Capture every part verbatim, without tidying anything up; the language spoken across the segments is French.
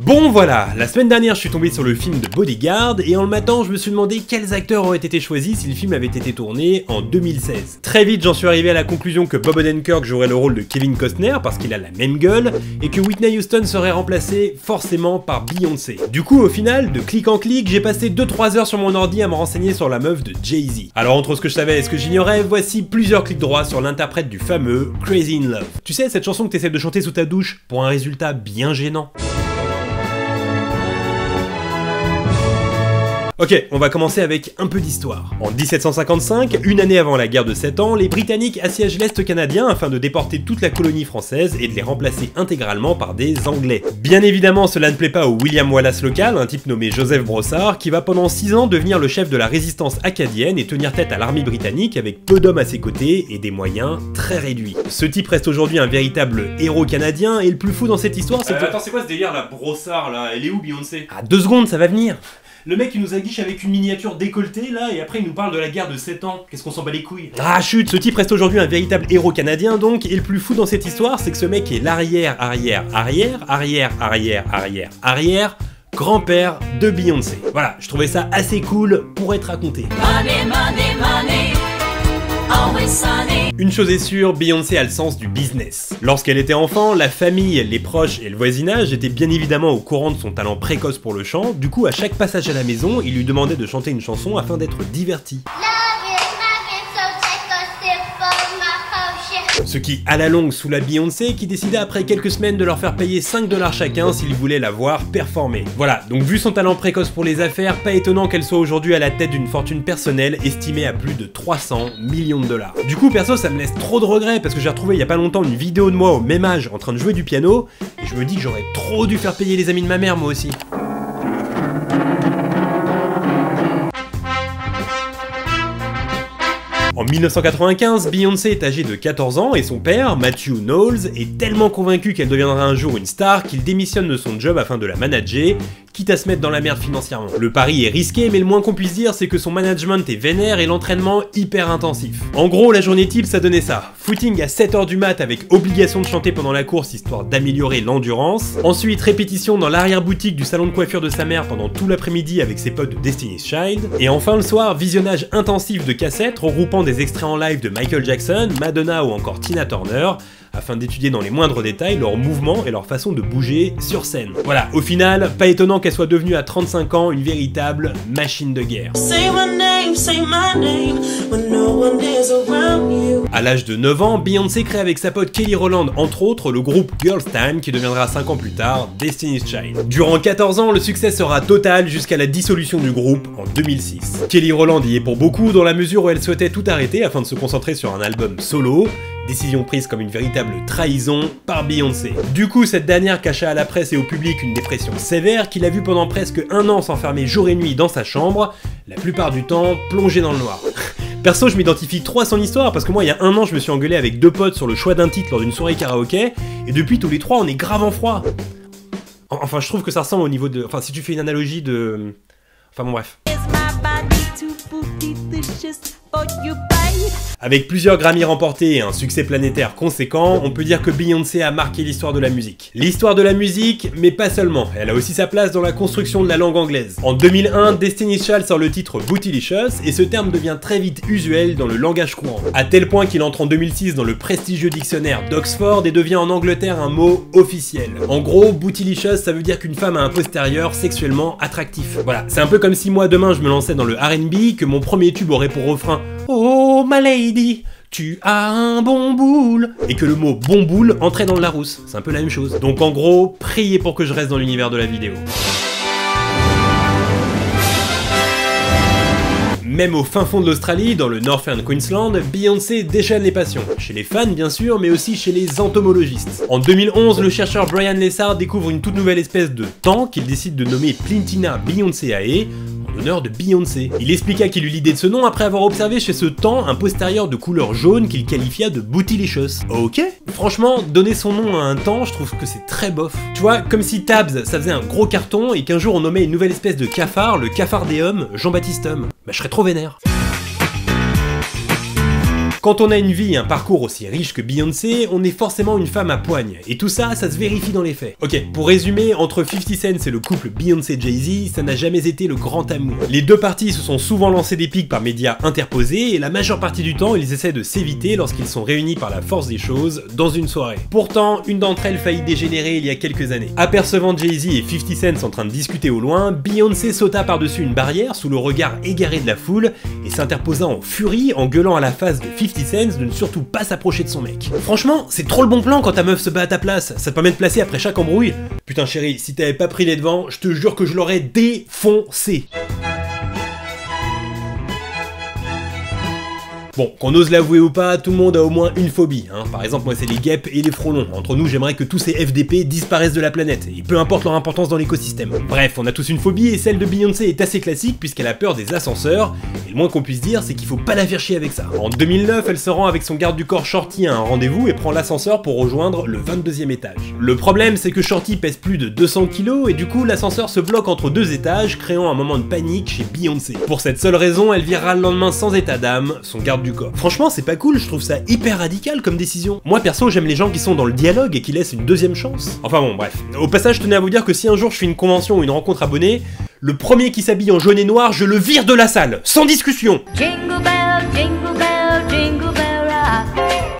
Bon voilà, la semaine dernière je suis tombé sur le film de Bodyguard et en le matant je me suis demandé quels acteurs auraient été choisis si le film avait été tourné en deux mille seize. Très vite j'en suis arrivé à la conclusion que Bob Odenkirk jouerait le rôle de Kevin Costner parce qu'il a la même gueule et que Whitney Houston serait remplacée forcément par Beyoncé. Du coup au final, de clic en clic, j'ai passé deux trois heures sur mon ordi à me renseigner sur la meuf de Jay-Z. Alors entre ce que je savais et ce que j'ignorais, voici plusieurs clics droits sur l'interprète du fameux Crazy in Love. Tu sais cette chanson que t'essaies de chanter sous ta douche pour un résultat bien gênant. Ok, on va commencer avec un peu d'histoire. En dix-sept cent cinquante-cinq, une année avant la guerre de sept ans, les Britanniques assiègent l'Est canadien afin de déporter toute la colonie française et de les remplacer intégralement par des Anglais. Bien évidemment, cela ne plaît pas au William Wallace local, un type nommé Joseph Brossard, qui va pendant six ans devenir le chef de la résistance acadienne et tenir tête à l'armée britannique avec peu d'hommes à ses côtés et des moyens très réduits. Ce type reste aujourd'hui un véritable héros canadien et le plus fou dans cette histoire c'est que... Euh, attends, c'est quoi ce délire là, Brossard là, elle est où Beyoncé? Ah, deux secondes, ça va venir. Le mec il nous aguiche avec une miniature décolletée là et après il nous parle de la guerre de sept ans, qu'est-ce qu'on s'en bat les couilles? Ah chut, ce type reste aujourd'hui un véritable héros canadien donc, et le plus fou dans cette histoire c'est que ce mec est l'arrière arrière arrière arrière arrière arrière arrière grand-père de Beyoncé. Voilà, je trouvais ça assez cool pour être raconté. Money, money, money. Une chose est sûre, Beyoncé a le sens du business. Lorsqu'elle était enfant, la famille, les proches et le voisinage étaient bien évidemment au courant de son talent précoce pour le chant, du coup à chaque passage à la maison, ils lui demandaient de chanter une chanson afin d'être diverti. Ce qui, à la longue, soula Beyoncé, qui décida après quelques semaines de leur faire payer cinq dollars chacun s'ils voulaient la voir performer. Voilà, donc vu son talent précoce pour les affaires, pas étonnant qu'elle soit aujourd'hui à la tête d'une fortune personnelle estimée à plus de trois cents millions de dollars. Du coup, perso, ça me laisse trop de regrets, parce que j'ai retrouvé il y a pas longtemps une vidéo de moi au même âge en train de jouer du piano, et je me dis que j'aurais trop dû faire payer les amis de ma mère, moi aussi. En mille neuf cent quatre-vingt-quinze, Beyoncé est âgée de quatorze ans et son père, Matthew Knowles, est tellement convaincu qu'elle deviendra un jour une star qu'il démissionne de son job afin de la manager, quitte à se mettre dans la merde financièrement. Le pari est risqué, mais le moins qu'on puisse dire c'est que son management est vénère et l'entraînement hyper intensif. En gros, la journée type ça donnait ça. Footing à sept heures du mat avec obligation de chanter pendant la course histoire d'améliorer l'endurance. Ensuite, répétition dans l'arrière-boutique du salon de coiffure de sa mère pendant tout l'après-midi avec ses potes de Destiny's Child. Et enfin le soir, visionnage intensif de cassettes regroupant des extraits en live de Michael Jackson, Madonna ou encore Tina Turner, afin d'étudier dans les moindres détails leurs mouvements et leur façon de bouger sur scène. Voilà, au final, pas étonnant qu'elle soit devenue à trente-cinq ans une véritable machine de guerre. À l'âge de neuf ans, Beyoncé crée avec sa pote Kelly Rowland, entre autres, le groupe Girls' Time qui deviendra cinq ans plus tard Destiny's Child. Durant quatorze ans, le succès sera total jusqu'à la dissolution du groupe en deux mille six. Kelly Rowland y est pour beaucoup dans la mesure où elle souhaitait tout arrêter afin de se concentrer sur un album solo, décision prise comme une véritable trahison par Beyoncé. Du coup, cette dernière cacha à la presse et au public une dépression sévère qu'il a vue pendant presque un an s'enfermer jour et nuit dans sa chambre, la plupart du temps plongée dans le noir. Perso, je m'identifie trop à son histoire parce que moi, il y a un an, je me suis engueulé avec deux potes sur le choix d'un titre lors d'une soirée karaoké et depuis, tous les trois, on est grave en froid. Enfin, je trouve que ça ressemble au niveau de... Enfin, si tu fais une analogie de... Enfin bon, bref. Avec plusieurs Grammys remportés et un succès planétaire conséquent, on peut dire que Beyoncé a marqué l'histoire de la musique. L'histoire de la musique, mais pas seulement, elle a aussi sa place dans la construction de la langue anglaise. En deux mille un, Destiny's Child sort le titre Bootylicious, et ce terme devient très vite usuel dans le langage courant, à tel point qu'il entre en deux mille six dans le prestigieux dictionnaire d'Oxford et devient en Angleterre un mot officiel. En gros, Bootylicious, ça veut dire qu'une femme a un postérieur sexuellement attractif. Voilà, c'est un peu comme si moi demain je me lançais dans le R and B, que mon premier tube aurait pour refrain « Oh ma lady, tu as un bon boule » et que le mot « bon boule » entrait dans le Larousse, c'est un peu la même chose. Donc en gros, priez pour que je reste dans l'univers de la vidéo. Même au fin fond de l'Australie, dans le Northern Queensland, Beyoncé déchaîne les passions. Chez les fans bien sûr, mais aussi chez les entomologistes. En deux mille onze, le chercheur Brian Lessard découvre une toute nouvelle espèce de thon qu'il décide de nommer Plintina Beyoncéae, honneur de Beyoncé. Il expliqua qu'il eut l'idée de ce nom après avoir observé chez ce thon un postérieur de couleur jaune qu'il qualifia de bootylicious. Ok. Franchement, donner son nom à un thon, je trouve que c'est très bof. Tu vois, comme si Tabs, ça faisait un gros carton et qu'un jour on nommait une nouvelle espèce de cafard, le cafard des hommes, Jean-Baptiste Homme. Bah je serais trop vénère. Quand on a une vie et un parcours aussi riche que Beyoncé, on est forcément une femme à poigne, et tout ça, ça se vérifie dans les faits. Ok, pour résumer, entre fifty Cent et le couple Beyoncé-Jay-Z, ça n'a jamais été le grand amour. Les deux parties se sont souvent lancées des piques par médias interposés, et la majeure partie du temps, ils essaient de s'éviter lorsqu'ils sont réunis par la force des choses dans une soirée. Pourtant, une d'entre elles faillit dégénérer il y a quelques années. Apercevant Jay-Z et fifty Cent en train de discuter au loin, Beyoncé sauta par-dessus une barrière sous le regard égaré de la foule, et s'interposa en furie en gueulant à la face de fifty Cent de ne surtout pas s'approcher de son mec. Franchement, c'est trop le bon plan quand ta meuf se bat à ta place, ça te permet de placer après chaque embrouille. Putain chérie, si t'avais pas pris les devants, je te jure que je l'aurais défoncé. Bon, qu'on ose l'avouer ou pas, tout le monde a au moins une phobie, hein. Par exemple moi c'est les guêpes et les frelons, entre nous j'aimerais que tous ces F D P disparaissent de la planète, et peu importe leur importance dans l'écosystème. Bref, on a tous une phobie et celle de Beyoncé est assez classique puisqu'elle a peur des ascenseurs, et le moins qu'on puisse dire c'est qu'il faut pas la faire chier avec ça. En deux mille neuf, elle se rend avec son garde du corps Shorty à un rendez-vous et prend l'ascenseur pour rejoindre le vingt-deuxième étage. Le problème c'est que Shorty pèse plus de deux cents kilos et du coup l'ascenseur se bloque entre deux étages, créant un moment de panique chez Beyoncé. Pour cette seule raison, elle virera le lendemain sans état d'âme, son garde du corps. Franchement, c'est pas cool, je trouve ça hyper radical comme décision. Moi perso, j'aime les gens qui sont dans le dialogue et qui laissent une deuxième chance. Enfin bon, bref. Au passage, je tenais à vous dire que si un jour je fais une convention ou une rencontre abonnée, le premier qui s'habille en jaune et noir, je le vire de la salle, sans discussion. Jingle bell, jingle bell, jingle bell.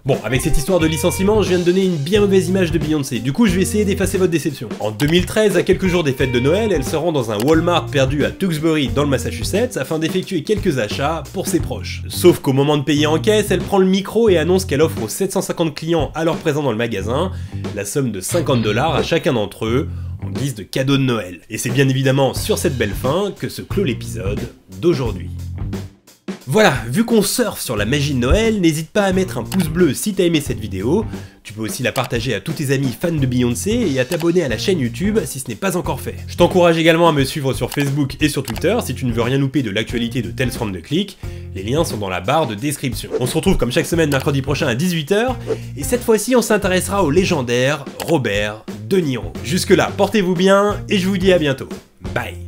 Bon, avec cette histoire de licenciement, je viens de donner une bien mauvaise image de Beyoncé, du coup je vais essayer d'effacer votre déception. En deux mille treize, à quelques jours des fêtes de Noël, elle se rend dans un Walmart perdu à Tewksbury dans le Massachusetts afin d'effectuer quelques achats pour ses proches. Sauf qu'au moment de payer en caisse, elle prend le micro et annonce qu'elle offre aux sept cent cinquante clients alors présents dans le magasin la somme de cinquante dollars à chacun d'entre eux, en guise de cadeau de Noël. Et c'est bien évidemment sur cette belle fin que se clôt l'épisode d'aujourd'hui. Voilà, vu qu'on surfe sur la magie de Noël, n'hésite pas à mettre un pouce bleu si t'as aimé cette vidéo, tu peux aussi la partager à tous tes amis fans de Beyoncé et à t'abonner à la chaîne YouTube si ce n'est pas encore fait. Je t'encourage également à me suivre sur Facebook et sur Twitter si tu ne veux rien louper de l'actualité de Tales From The Click, les liens sont dans la barre de description. On se retrouve comme chaque semaine mercredi prochain à dix-huit heures, et cette fois-ci on s'intéressera au légendaire Robert de Niro. Jusque là, portez-vous bien, et je vous dis à bientôt. Bye.